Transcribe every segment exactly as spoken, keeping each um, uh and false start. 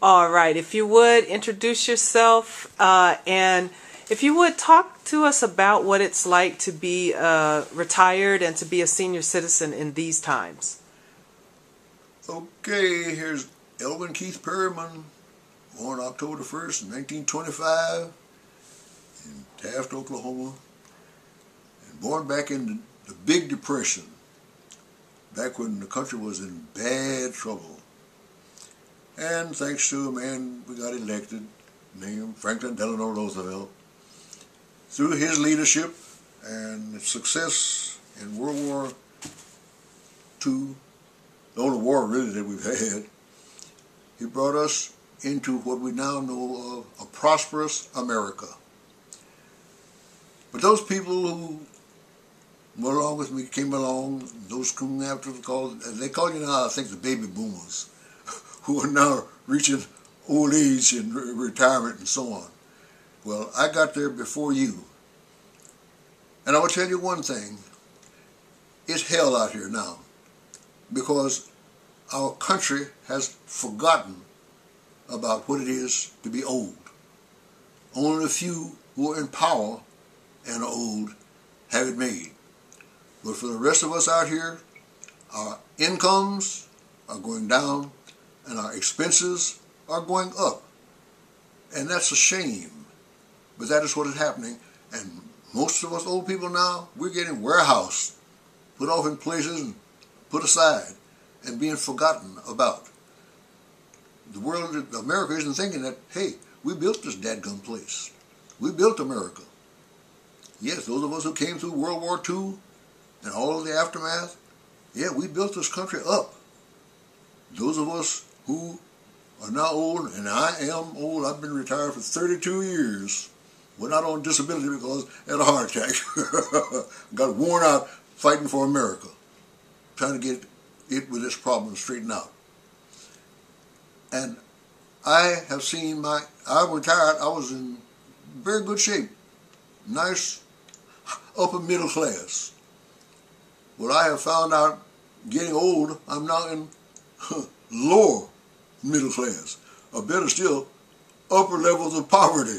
All right, if you would introduce yourself, uh, and if you would talk to us about what it's like to be uh, retired and to be a senior citizen in these times. Okay, here's Elvin Keith Perryman, born October first, nineteen twenty-five, in Taft, Oklahoma, and born back in the Big Depression, back when the country was in bad trouble. And thanks to a man we got elected named Franklin Delano Roosevelt. Through his leadership and success in World War Two, the only war really that we've had, he brought us into what we now know of a prosperous America. But those people who went along with me, came along, those coming after the call, they call you now, I think, the baby boomers, who are now reaching old age and retirement and so on. Well, I got there before you. And I will tell you one thing. It's hell out here now, because our country has forgotten about what it is to be old. Only a few who are in power and are old have it made. But for the rest of us out here, our incomes are going down, and our expenses are going up. And that's a shame. But that is what is happening. And most of us old people now, we're getting warehoused, put off in places and put aside, and being forgotten about. The world, America isn't thinking that, hey, we built this dadgum place. We built America. Yes, those of us who came through World War Two and all of the aftermath, yeah, we built this country up. Those of us who are now old, and I am old, I've been retired for thirty-two years. We're not on disability because I had a heart attack. Got worn out fighting for America, trying to get it with this problem straightened out. And I have seen my, I retired, I was in very good shape, nice upper middle class. What I have found out getting old, I'm now in lower middle class, or better still, upper levels of poverty,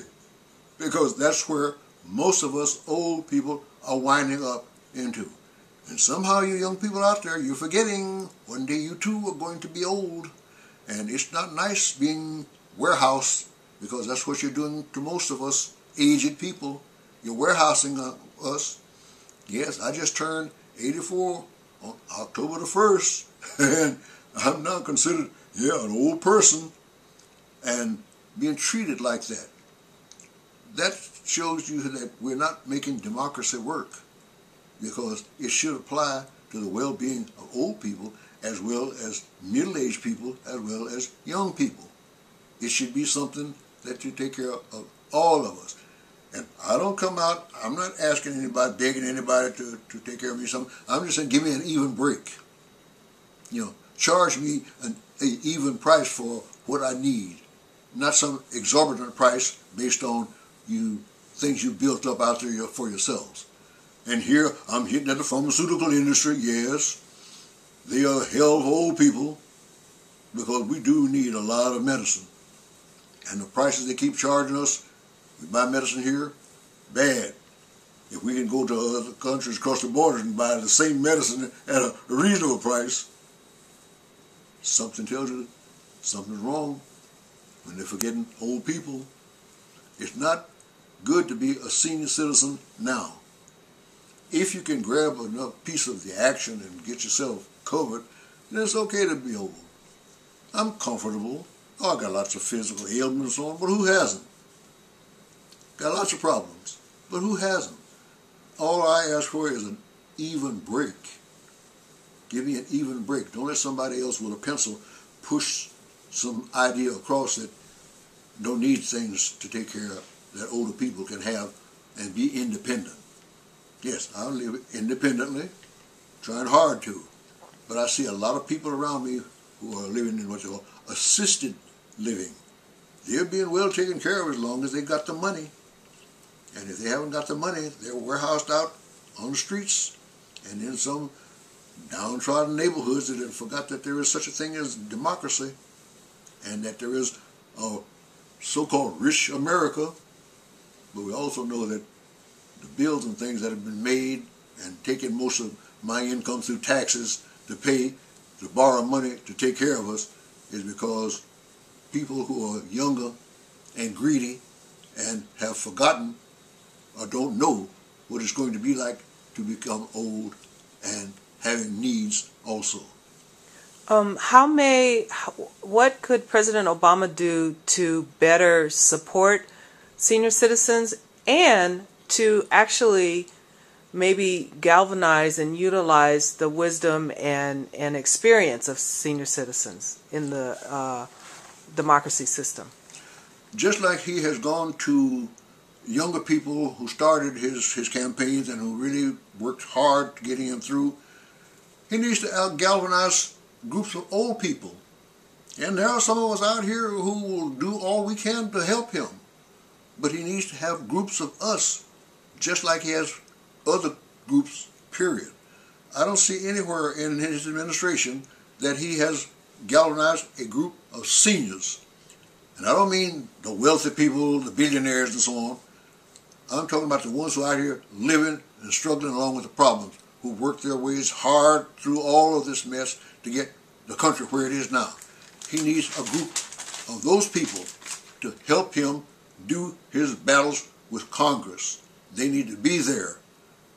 because that's where most of us old people are winding up into. And somehow you young people out there, you're forgetting one day you too are going to be old, and it's not nice being warehoused, because that's what you're doing to most of us aged people. You're warehousing us. Yes, I just turned eighty-four on October the first, and I'm now considered, yeah, an old person, and being treated like that. That shows you that we're not making democracy work, because it should apply to the well-being of old people as well as middle-aged people as well as young people. It should be something that you take care of all of us. And I don't come out, I'm not asking anybody, begging anybody to, to take care of me or something. I'm just saying, give me an even break. You know, charge me an even price for what I need, not some exorbitant price based on you things you built up out there for yourselves. And here I'm hitting at the pharmaceutical industry. Yes, they are hell for old people, because we do need a lot of medicine, and the prices they keep charging us. We buy medicine here, bad. If we can go to other countries across the border and buy the same medicine at a reasonable price, something tells you something's wrong when they're forgetting old people. It's not good to be a senior citizen now. If you can grab enough piece of the action and get yourself covered, then it's okay to be old. I'm comfortable. Oh, I got lots of physical ailments and so on, but who hasn't? Got lots of problems, but who hasn't? All I ask for is an even break. Give me an even break. Don't let somebody else with a pencil push some idea across that don't need things to take care of that older people can have and be independent. Yes, I live independently, trying hard to, but I see a lot of people around me who are living in what they call assisted living. They're being well taken care of as long as they've got the money. And if they haven't got the money, they're warehoused out on the streets and in some downtrodden neighborhoods that have forgot that there is such a thing as democracy, and that there is uh, so-called rich America, but we also know that the bills and things that have been made and taken most of my income through taxes to pay, to borrow money to take care of us, is because people who are younger and greedy and have forgotten or don't know what it's going to be like to become old and having needs also. Um, how may, what could President Obama do to better support senior citizens and to actually maybe galvanize and utilize the wisdom and, and experience of senior citizens in the uh, democracy system? Just like he has gone to younger people who started his, his campaigns and who really worked hard getting him through, he needs to galvanize groups of old people. And there are some of us out here who will do all we can to help him. But he needs to have groups of us, just like he has other groups, period. I don't see anywhere in his administration that he has galvanized a group of seniors. And I don't mean the wealthy people, the billionaires and so on. I'm talking about the ones who are out here living and struggling along with the problems, who worked their ways hard through all of this mess to get the country where it is now. He needs a group of those people to help him do his battles with Congress. They need to be there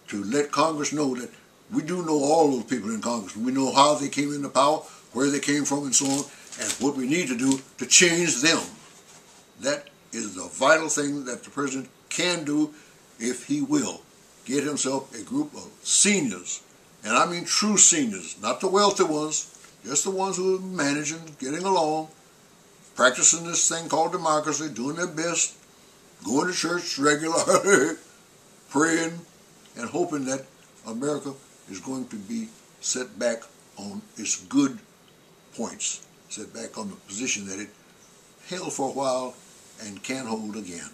to let Congress know that we do know all those people in Congress. We know how they came into power, where they came from, and so on, and what we need to do to change them. That is the vital thing that the president can do if he will. Get himself a group of seniors, and I mean true seniors, not the wealthy ones, just the ones who are managing, getting along, practicing this thing called democracy, doing their best, going to church regularly, praying, and hoping that America is going to be set back on its good points, set back on the position that it held for a while and can't hold again.